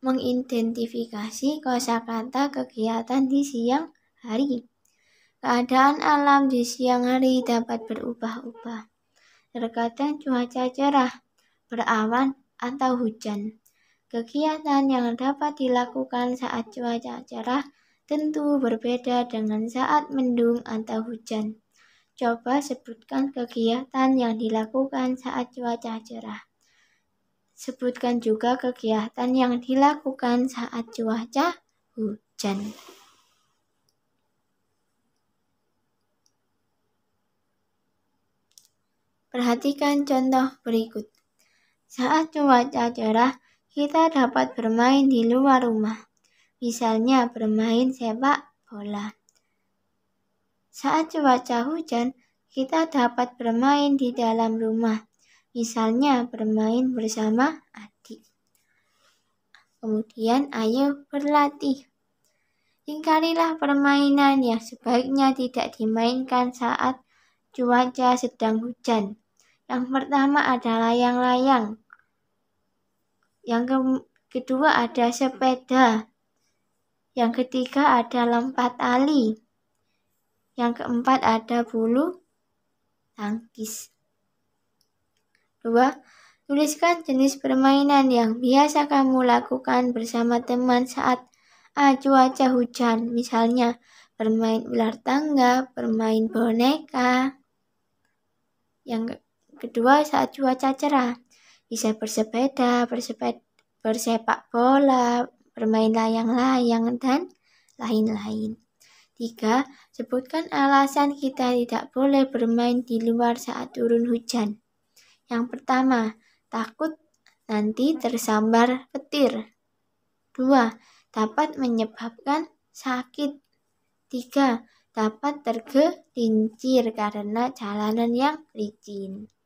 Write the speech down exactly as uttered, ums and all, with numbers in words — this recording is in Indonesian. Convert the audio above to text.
mengidentifikasi kosakata kegiatan di siang hari. Keadaan alam di siang hari dapat berubah-ubah. Terkadang cuaca cerah, berawan, atau hujan. Kegiatan yang dapat dilakukan saat cuaca cerah tentu berbeda dengan saat mendung atau hujan. Coba sebutkan kegiatan yang dilakukan saat cuaca cerah. Sebutkan juga kegiatan yang dilakukan saat cuaca hujan. Perhatikan contoh berikut. Saat cuaca cerah, kita dapat bermain di luar rumah. Misalnya bermain sepak bola. Saat cuaca hujan, kita dapat bermain di dalam rumah. Misalnya bermain bersama adik. Kemudian ayo berlatih. Ingkarilah permainan yang sebaiknya tidak dimainkan saat cuaca sedang hujan. Yang pertama ada layang-layang. Yang ke kedua ada sepeda. Yang ketiga ada lompat tali. Yang keempat ada bulu tangkis. Dua, tuliskan jenis permainan yang biasa kamu lakukan bersama teman saat A. cuaca hujan. Misalnya bermain ular tangga, bermain boneka. Yang kedua saat cuaca cerah, bisa bersepeda, bersepeda, bersepak bola, bermain layang-layang, dan lain-lain. Tiga, sebutkan alasan kita tidak boleh bermain di luar saat turun hujan. Yang pertama, takut nanti tersambar petir. Dua, dapat menyebabkan sakit. Tiga, dapat tergelincir karena jalanan yang licin.